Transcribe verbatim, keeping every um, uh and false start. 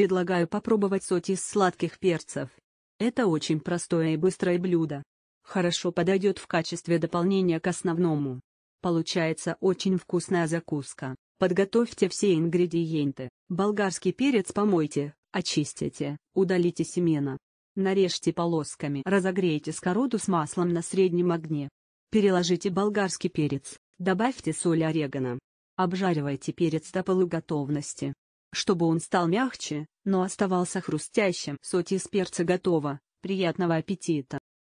Предлагаю попробовать соти из сладких перцев. Это очень простое и быстрое блюдо. Хорошо подойдет в качестве дополнения к основному. Получается очень вкусная закуска. Подготовьте все ингредиенты. Болгарский перец помойте, очистите, удалите семена. Нарежьте полосками. Разогрейте сковороду с маслом на среднем огне. Переложите болгарский перец, добавьте соль и орегано. Обжаривайте перец до полуготовности, чтобы он стал мягче, но оставался хрустящим. Соти из перца готово. Приятного аппетита!